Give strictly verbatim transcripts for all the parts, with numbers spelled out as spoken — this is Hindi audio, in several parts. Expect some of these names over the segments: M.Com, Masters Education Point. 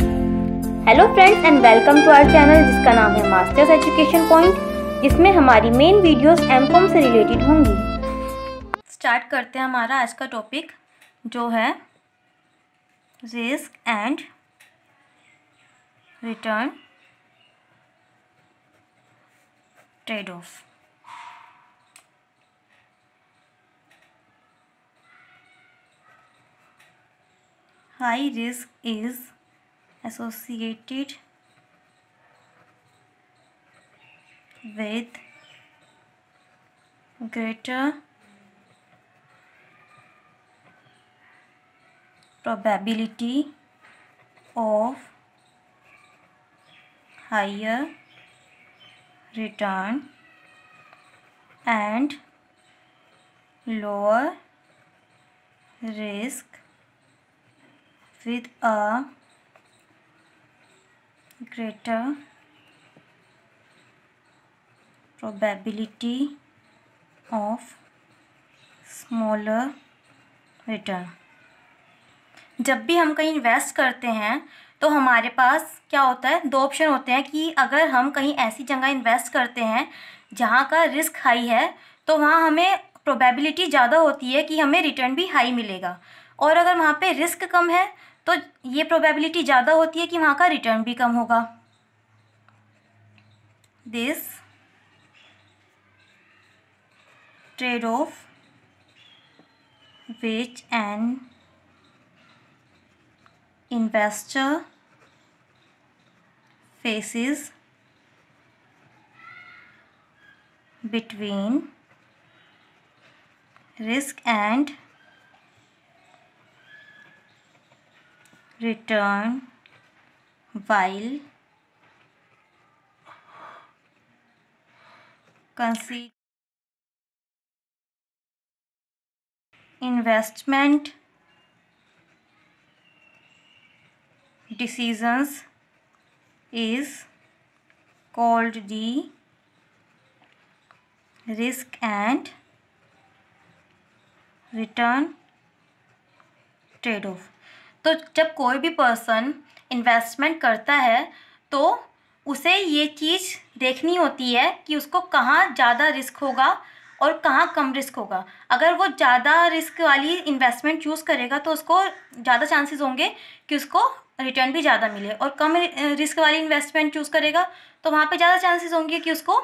Hello friends and welcome to our channel जिसका नाम है मास्टर्स एजुकेशन पॉइंट, जिसमें हमारी मेन वीडियोस एम कॉम से रिलेटेड होंगी। स्टार्ट करते हैं हमारा आज का टॉपिक जो है risk and return trade off. High risk is associated with greater probability of higher return and lower risk with a greater probability of smaller return। जब भी हम कहीं इन्वेस्ट करते हैं तो हमारे पास क्या होता है, दो ऑप्शन होते हैं कि अगर हम कहीं ऐसी जगह इन्वेस्ट करते हैं जहाँ का रिस्क हाई है तो वहाँ हमें प्रोबेबिलिटी ज़्यादा होती है कि हमें रिटर्न भी हाई मिलेगा, और अगर वहाँ पे रिस्क कम है तो ये प्रोबेबिलिटी ज़्यादा होती है कि वहाँ का रिटर्न भी कम होगा। This trade off which an investor faces between risk and return while considering investment decisions is called the risk and return trade-off। तो जब कोई भी पर्सन इन्वेस्टमेंट करता है तो उसे ये चीज़ देखनी होती है कि उसको कहाँ ज़्यादा रिस्क होगा और कहाँ कम रिस्क होगा। अगर वो ज़्यादा रिस्क वाली इन्वेस्टमेंट चूज़ करेगा तो उसको ज़्यादा चांसेस होंगे कि उसको रिटर्न भी ज़्यादा मिले, और कम रिस्क वाली इन्वेस्टमेंट चूज़ करेगा तो वहाँ पे ज़्यादा चांसेस होंगे कि उसको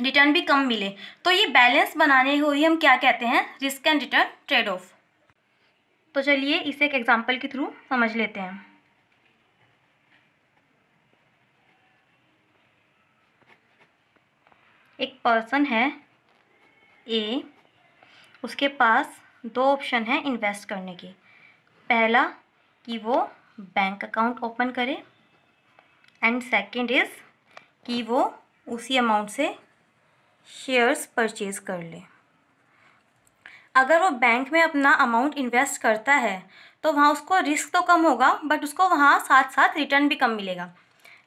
रिटर्न भी कम मिले। तो ये बैलेंस बनाने को ही हम क्या कहते हैं, risk and return trade off. तो चलिए इसे एक एग्जांपल के थ्रू समझ लेते हैं। एक पर्सन है ए, उसके पास दो ऑप्शन है इन्वेस्ट करने के। पहला कि वो बैंक अकाउंट ओपन करे, एंड सेकंड इज़ कि वो उसी अमाउंट से शेयर्स परचेज कर ले। अगर वो बैंक में अपना अमाउंट इन्वेस्ट करता है तो वहाँ उसको रिस्क तो कम होगा, बट उसको वहाँ साथ साथ रिटर्न भी कम मिलेगा।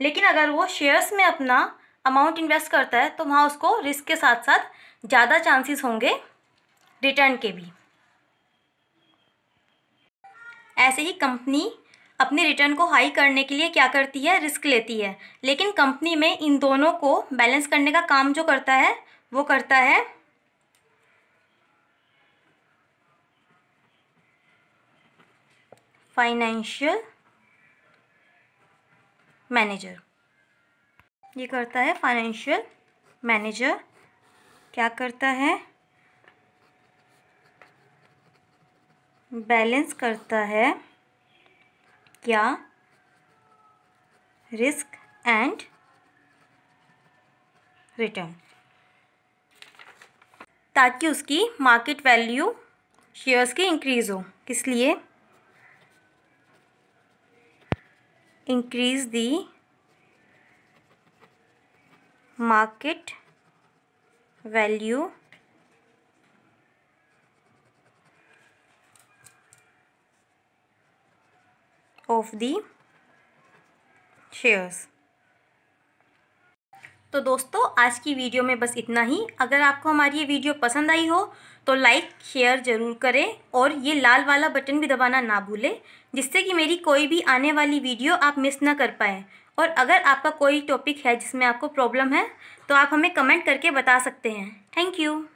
लेकिन अगर वो शेयर्स में अपना अमाउंट इन्वेस्ट करता है तो वहाँ उसको रिस्क के साथ साथ ज़्यादा चांसेस होंगे रिटर्न के भी। ऐसे ही कंपनी अपने रिटर्न को हाई करने के लिए क्या करती है, रिस्क लेती है। लेकिन कंपनी में इन दोनों को बैलेंस करने का काम जो करता है वो करता है फाइनेंशियल मैनेजर। ये करता है फाइनेंशियल मैनेजर, क्या करता है, बैलेंस करता है क्या, रिस्क एंड रिटर्न, ताकि उसकी मार्केट वैल्यू शेयर्स की इंक्रीज़ हो। किस लिए, increase the market value of the shares। तो दोस्तों आज की वीडियो में बस इतना ही। अगर आपको हमारी ये वीडियो पसंद आई हो तो लाइक शेयर ज़रूर करें और ये लाल वाला बटन भी दबाना ना भूलें, जिससे कि मेरी कोई भी आने वाली वीडियो आप मिस ना कर पाएँ। और अगर आपका कोई टॉपिक है जिसमें आपको प्रॉब्लम है तो आप हमें कमेंट करके बता सकते हैं। Thank you.